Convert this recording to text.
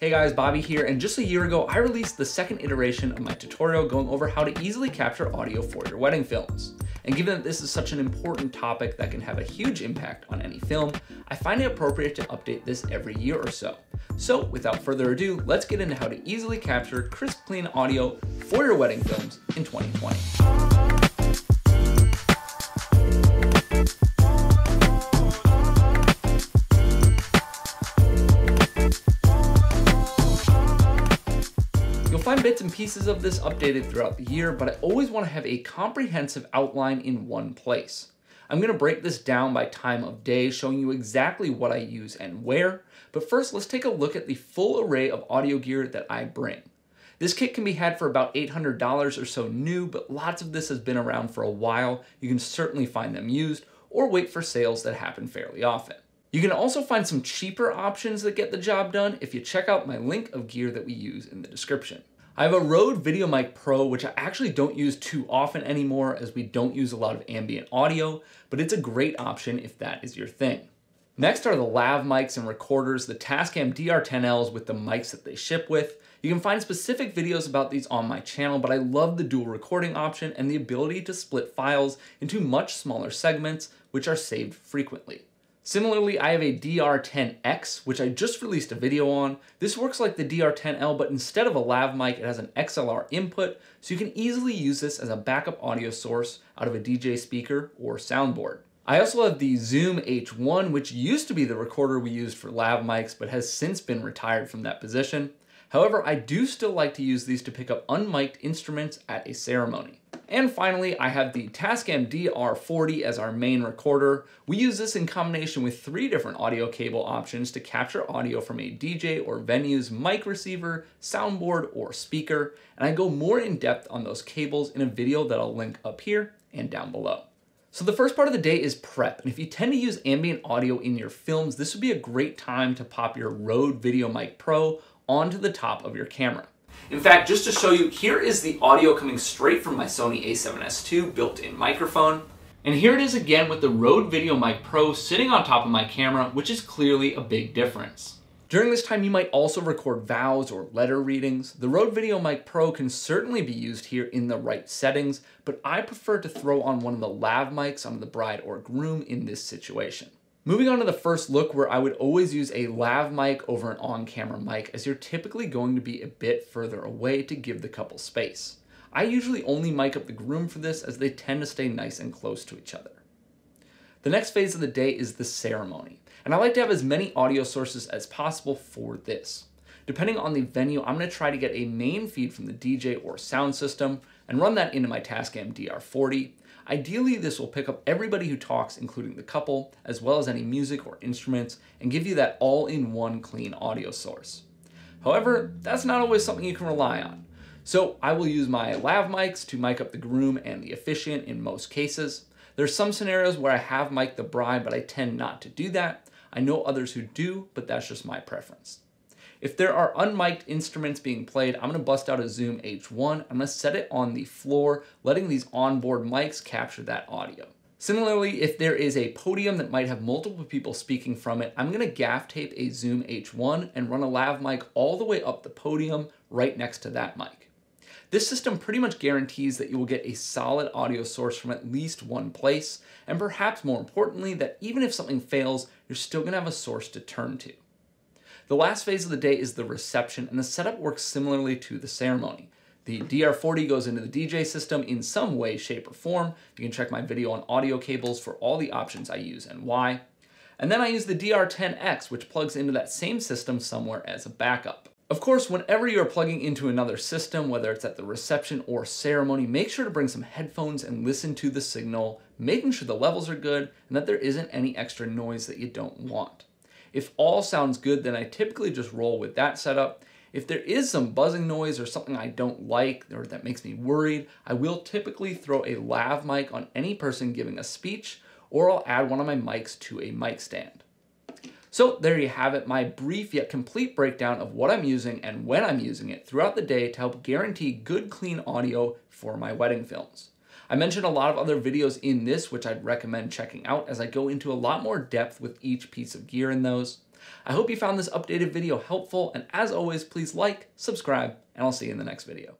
Hey guys, Bobby here, and just a year ago, I released the second iteration of my tutorial going over how to easily capture audio for your wedding films. And given that this is such an important topic that can have a huge impact on any film, I find it appropriate to update this every year or so. So without further ado, let's get into how to easily capture crisp, clean audio for your wedding films in 2020. Find bits and pieces of this updated throughout the year, but I always want to have a comprehensive outline in one place. I'm going to break this down by time of day, showing you exactly what I use and where, but first let's take a look at the full array of audio gear that I bring. This kit can be had for about $800 or so new, but lots of this has been around for a while. You can certainly find them used or wait for sales that happen fairly often. You can also find some cheaper options that get the job done if you check out my link of gear that we use in the description. I have a Rode VideoMic Pro, which I actually don't use too often anymore as we don't use a lot of ambient audio, but it's a great option if that is your thing. Next are the lav mics and recorders, the Tascam DR-10Ls with the mics that they ship with. You can find specific videos about these on my channel, but I love the dual recording option and the ability to split files into much smaller segments, which are saved frequently. Similarly, I have a DR10X, which I just released a video on. This works like the DR10L, but instead of a lav mic, it has an XLR input, so you can easily use this as a backup audio source out of a DJ speaker or soundboard. I also have the Zoom H1, which used to be the recorder we used for lav mics, but has since been retired from that position. However, I do still like to use these to pick up unmiked instruments at a ceremony. And finally, I have the Tascam DR-40 as our main recorder. We use this in combination with three different audio cable options to capture audio from a DJ or venue's mic receiver, soundboard, or speaker. And I go more in depth on those cables in a video that I'll link up here and down below. So the first part of the day is prep, and if you tend to use ambient audio in your films, this would be a great time to pop your Rode VideoMic Pro onto the top of your camera. In fact, just to show you, here is the audio coming straight from my Sony a7S II built-in microphone. And here it is again with the Rode VideoMic Pro sitting on top of my camera, which is clearly a big difference. During this time, you might also record vows or letter readings. The Rode VideoMic Pro can certainly be used here in the right settings, but I prefer to throw on one of the lav mics on the bride or groom in this situation. Moving on to the first look, where I would always use a lav mic over an on-camera mic, as you're typically going to be a bit further away to give the couple space. I usually only mic up the groom for this, as they tend to stay nice and close to each other. The next phase of the day is the ceremony, and I like to have as many audio sources as possible for this. Depending on the venue, I'm going to try to get a main feed from the DJ or sound system and run that into my Tascam DR-40. Ideally, this will pick up everybody who talks, including the couple, as well as any music or instruments, and give you that all-in-one clean audio source. However, that's not always something you can rely on. So I will use my lav mics to mic up the groom and the officiant in most cases. There's some scenarios where I have mic'd the bride, but I tend not to do that. I know others who do, but that's just my preference. If there are unmiked instruments being played, I'm going to bust out a Zoom H1. I'm going to set it on the floor, letting these onboard mics capture that audio. Similarly, if there is a podium that might have multiple people speaking from it, I'm going to gaff tape a Zoom H1 and run a lav mic all the way up the podium right next to that mic. This system pretty much guarantees that you will get a solid audio source from at least one place, and perhaps more importantly, that even if something fails, you're still going to have a source to turn to. The last phase of the day is the reception, and the setup works similarly to the ceremony. The DR-40 goes into the DJ system in some way, shape, or form. You can check my video on audio cables for all the options I use and why. And then I use the DR-10X, which plugs into that same system somewhere as a backup. Of course, whenever you're plugging into another system, whether it's at the reception or ceremony, make sure to bring some headphones and listen to the signal, making sure the levels are good and that there isn't any extra noise that you don't want. If all sounds good, then I typically just roll with that setup. If there is some buzzing noise or something I don't like or that makes me worried, I will typically throw a lav mic on any person giving a speech, or I'll add one of my mics to a mic stand. So there you have it, my brief yet complete breakdown of what I'm using and when I'm using it throughout the day to help guarantee good, clean audio for my wedding films. I mentioned a lot of other videos in this, which I'd recommend checking out as I go into a lot more depth with each piece of gear in those. I hope you found this updated video helpful, and as always, please like, subscribe, and I'll see you in the next video.